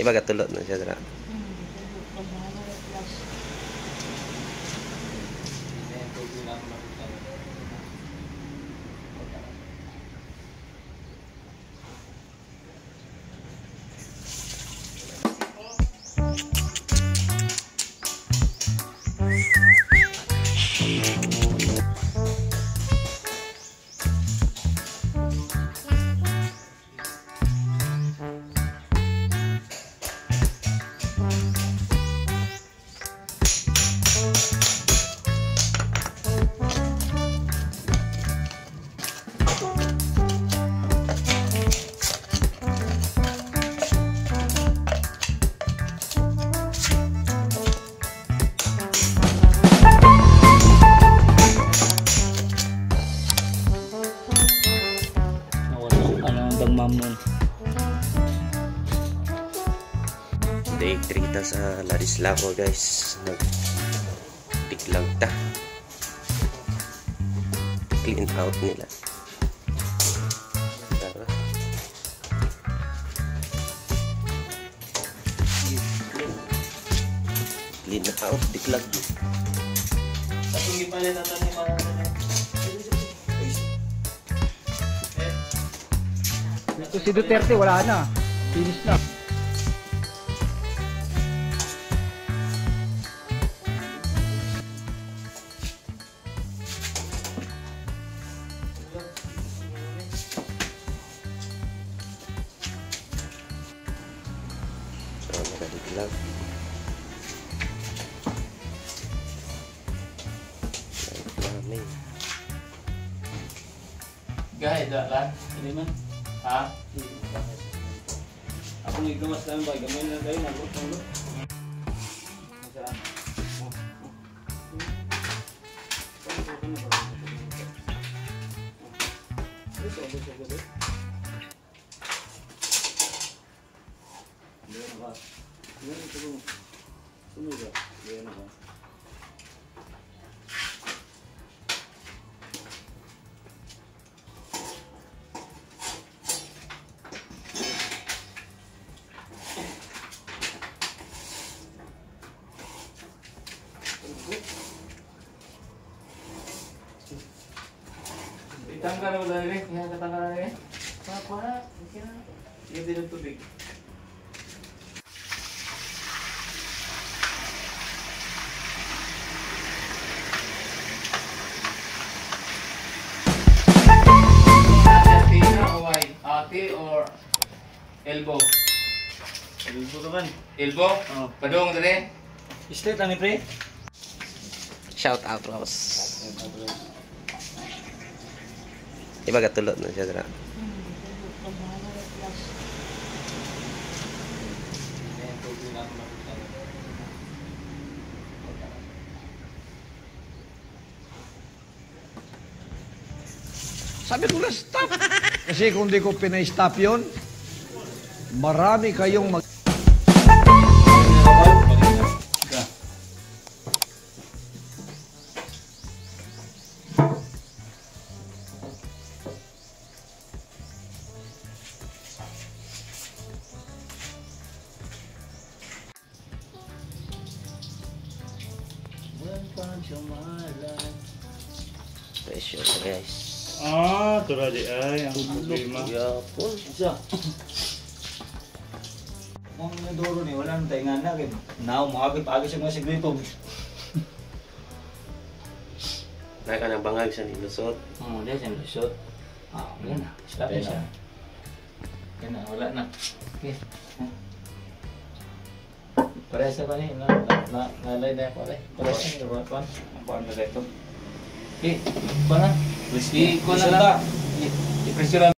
Iba katulot na siya dira. Daigtri kita sa Ladislawa, guys. Nagtiglang ta, clean out nila. Clean out, diglag yun. Tapos pa rin natin yung mga si Duterte, wala na. Finish na. So, nakadiglag. Gaya, dala lang. Hindi man. Ha? Aku ngigamas lang ba? Gamay na tayo. Nagot. Tanggal udah ini, ya tanggal ini. Apa? Ini tidak tubik. Ati or elbow. Elbow kan? Elbow. Padung tadi. Istri tangi pre. Shout out Rose. Iba katulot na siya dira. Sabi ko na stop. Kasi kung di ko pinay-stop yun, marami kayong mag... Pressure guys. Ah, tura di ay ang problema. Yapon siya. Mong nadoro ni wala nang tainga na kay now maapit agi sa mga sigrito. Naka nang bangag sa nilusot. Oh, diyan sa nilusot. Ah, wala na. Stop na siya. Yan na, wala na. Okay. Pressure pa ni na lay na pare. Pressure ba pa? Ang banda dito. Okay, ba na? Gusto ko na lang. I-pressure